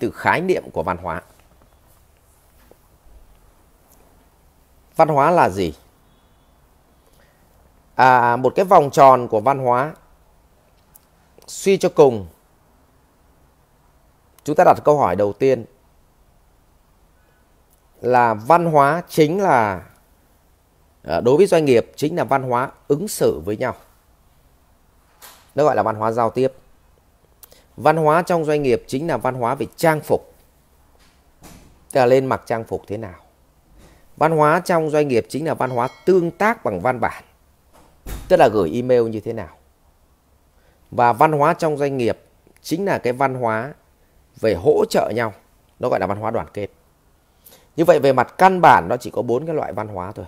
đi từ khái niệm của văn hóa. Văn hóa là gì? Một cái vòng tròn của văn hóa, suy cho cùng chúng ta đặt câu hỏi đầu tiên là văn hóa chính là, đối với doanh nghiệp chính là văn hóa ứng xử với nhau. Nó gọi là văn hóa giao tiếp. Văn hóa trong doanh nghiệp chính là văn hóa về trang phục, tức là lên mặc trang phục thế nào. Văn hóa trong doanh nghiệp chính là văn hóa tương tác bằng văn bản, tức là gửi email như thế nào. Và văn hóa trong doanh nghiệp chính là cái văn hóa về hỗ trợ nhau, nó gọi là văn hóa đoàn kết. Như vậy về mặt căn bản nó chỉ có 4 cái loại văn hóa thôi.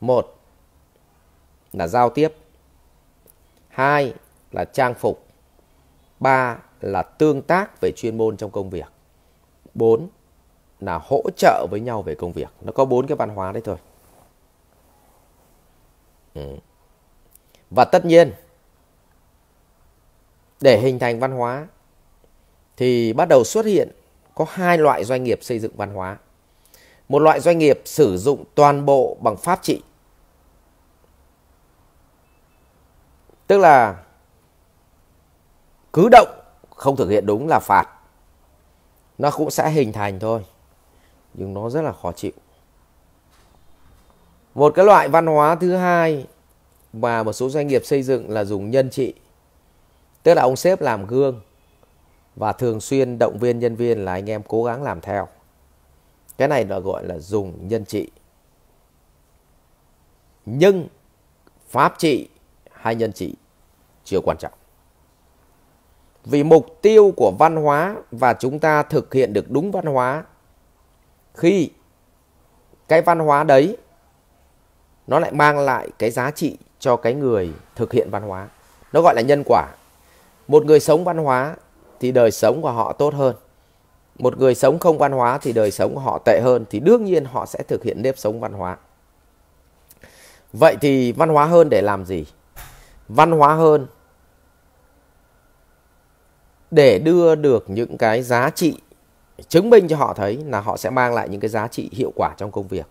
1 là giao tiếp, 2 là trang phục, 3 là tương tác về chuyên môn trong công việc, 4 là hỗ trợ với nhau về công việc. Nó có 4 cái văn hóa đấy thôi. Và tất nhiên để hình thành văn hóa thì bắt đầu xuất hiện có 2 loại doanh nghiệp xây dựng văn hóa. Một loại doanh nghiệp sử dụng toàn bộ bằng pháp trị, tức là cứ động không thực hiện đúng là phạt. Nó cũng sẽ hình thành thôi, nhưng nó rất là khó chịu. Một cái loại văn hóa thứ hai mà một số doanh nghiệp xây dựng là dùng nhân trị, tức là ông sếp làm gương và thường xuyên động viên nhân viên là anh em cố gắng làm theo. Cái này nó gọi là dùng nhân trị. Nhưng pháp trị hay nhân trị chưa quan trọng, vì mục tiêu của văn hóa và chúng ta thực hiện được đúng văn hóa khi cái văn hóa đấy nó lại mang lại cái giá trị cho cái người thực hiện văn hóa. Nó gọi là nhân quả. Một người sống văn hóa thì đời sống của họ tốt hơn. Một người sống không văn hóa thì đời sống của họ tệ hơn, thì đương nhiên họ sẽ thực hiện nếp sống văn hóa. Vậy thì văn hóa hơn để làm gì? Văn hóa hơn để đưa được những cái giá trị, chứng minh cho họ thấy là họ sẽ mang lại những cái giá trị hiệu quả trong công việc.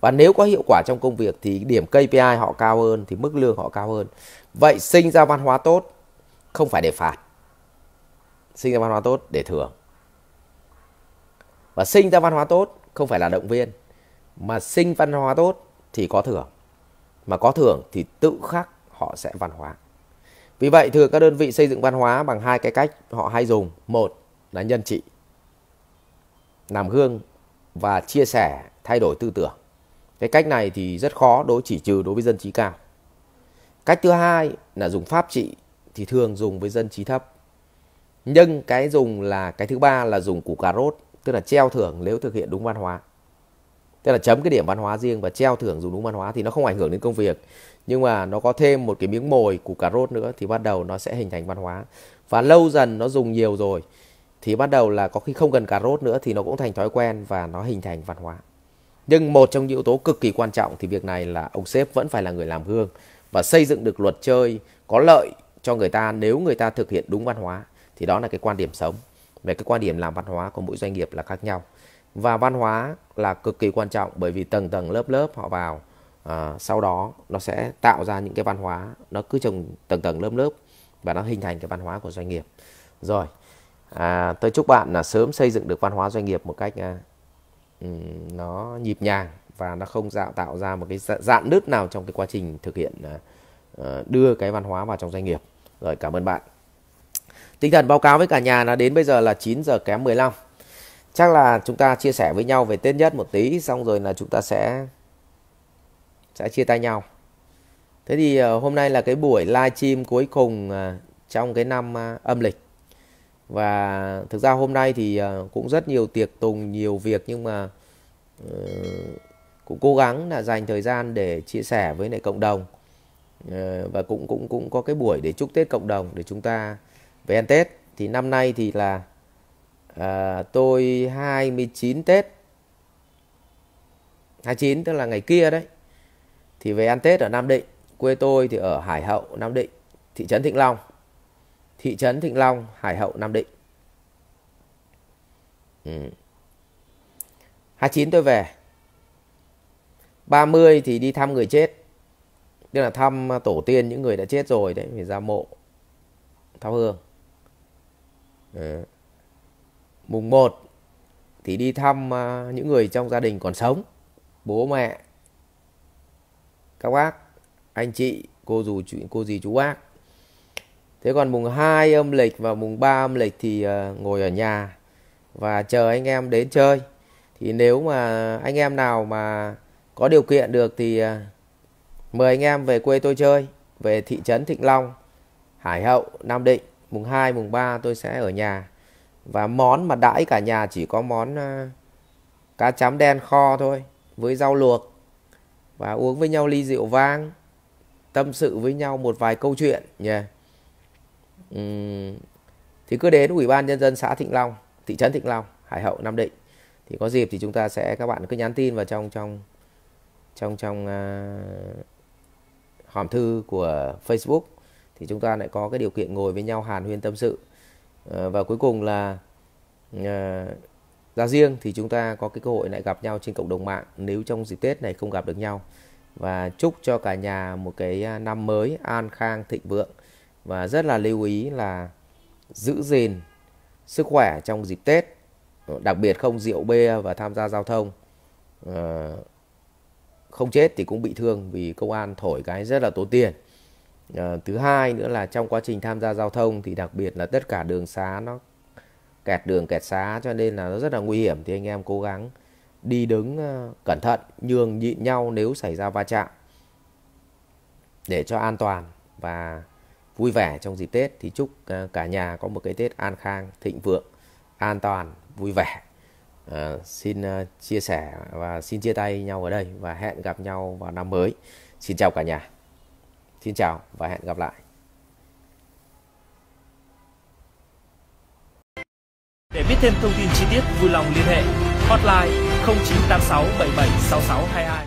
Và nếu có hiệu quả trong công việc thì điểm KPI họ cao hơn, thì mức lương họ cao hơn. Vậy sinh ra văn hóa tốt không phải để phạt, sinh ra văn hóa tốt để thưởng. Và sinh ra văn hóa tốt không phải là động viên, mà sinh văn hóa tốt thì có thưởng, mà có thưởng thì tự khắc họ sẽ văn hóa. Vì vậy thường các đơn vị xây dựng văn hóa bằng 2 cái cách họ hay dùng. Một là nhân trị, làm gương và chia sẻ thay đổi tư tưởng. Cái cách này thì rất khó, chỉ trừ đối với dân trí cao. Cách thứ hai là dùng pháp trị, thì thường dùng với dân trí thấp. Nhưng cái dùng là cái thứ ba là dùng củ cà rốt, tức là treo thưởng nếu thực hiện đúng văn hóa. Tức là chấm cái điểm văn hóa riêng và treo thưởng dùng đúng văn hóa, thì nó không ảnh hưởng đến công việc. Nhưng mà nó có thêm một cái miếng mồi củ cà rốt nữa thì bắt đầu nó sẽ hình thành văn hóa. Và lâu dần nó dùng nhiều rồi thì bắt đầu là có khi không cần cà rốt nữa thì nó cũng thành thói quen và nó hình thành văn hóa. Nhưng một trong những yếu tố cực kỳ quan trọng thì việc này là ông sếp vẫn phải là người làm gương và xây dựng được luật chơi có lợi cho người ta nếu người ta thực hiện đúng văn hóa. Thì đó là cái quan điểm sống. Về cái quan điểm làm văn hóa của mỗi doanh nghiệp là khác nhau. Và văn hóa là cực kỳ quan trọng bởi vì tầng tầng lớp lớp họ vào. Sau đó nó sẽ tạo ra những cái văn hóa, nó cứ trồng tầng tầng lớp lớp và nó hình thành cái văn hóa của doanh nghiệp. Rồi, tôi chúc bạn là sớm xây dựng được văn hóa doanh nghiệp một cách nó nhịp nhàng và nó không tạo ra một cái rạn nứt nào trong cái quá trình thực hiện đưa cái văn hóa vào trong doanh nghiệp. Rồi, cảm ơn bạn. Tinh thần báo cáo với cả nhà là đến bây giờ là 9:15. Chắc là chúng ta chia sẻ với nhau về Tết Nhất một tí, xong rồi là chúng ta sẽ chia tay nhau. Thế thì hôm nay là cái buổi live stream cuối cùng trong cái năm âm lịch. Và thực ra hôm nay thì cũng rất nhiều tiệc tùng, nhiều việc, nhưng mà cũng cố gắng là dành thời gian để chia sẻ với lại cộng đồng. Và cũng có cái buổi để chúc Tết cộng đồng để chúng ta về ăn Tết. Thì năm nay thì là tôi 29 Tết, 29 tức là ngày kia đấy, thì về ăn Tết ở Nam Định. Quê tôi thì ở Hải Hậu, Nam Định, thị trấn Thịnh Long, Hải Hậu, Nam Định. 29 tôi về, 30 thì đi thăm người chết, tức là thăm tổ tiên những người đã chết rồi đấy, phải ra mộ thắp hương. Mùng 1 thì đi thăm những người trong gia đình còn sống, bố mẹ, các bác, anh chị, cô dì chú bác. Thế còn mùng 2 âm lịch và mùng 3 âm lịch thì ngồi ở nhà và chờ anh em đến chơi. Thì nếu mà anh em nào mà có điều kiện được thì mời anh em về quê tôi chơi, về thị trấn Thịnh Long, Hải Hậu, Nam Định. Mùng 2, mùng 3 tôi sẽ ở nhà. Và món mà đãi cả nhà chỉ có món cá chấm đen kho thôi, với rau luộc, và uống với nhau ly rượu vang, tâm sự với nhau một vài câu chuyện nhỉ. Thì cứ đến Ủy ban Nhân dân xã Thịnh Long, thị trấn Thịnh Long, Hải Hậu, Nam Định, thì có dịp thì chúng ta sẽ, các bạn cứ nhắn tin vào trong hòm thư của Facebook, thì chúng ta lại có cái điều kiện ngồi với nhau hàn huyên tâm sự. Và cuối cùng là ra riêng thì chúng ta có cái cơ hội lại gặp nhau trên cộng đồng mạng nếu trong dịp Tết này không gặp được nhau. Và chúc cho cả nhà một cái năm mới an khang thịnh vượng, và rất là lưu ý là giữ gìn sức khỏe trong dịp Tết, đặc biệt không rượu bia và tham gia giao thông. Không chết thì cũng bị thương vì công an thổi cái rất là tốn tiền. Thứ hai nữa là trong quá trình tham gia giao thông thì đặc biệt là tất cả đường xá nó kẹt đường kẹt xá, cho nên là nó rất là nguy hiểm, thì anh em cố gắng đi đứng cẩn thận, nhường nhịn nhau nếu xảy ra va chạm để cho an toàn và vui vẻ trong dịp Tết. Thì chúc cả nhà có một cái Tết an khang, thịnh vượng, an toàn, vui vẻ. Xin chia sẻ và xin chia tay nhau ở đây và hẹn gặp nhau vào năm mới. Xin chào cả nhà. Xin chào và hẹn gặp lại. Để biết thêm thông tin chi tiết vui lòng liên hệ hotline 0986 77 6622.